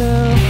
myself.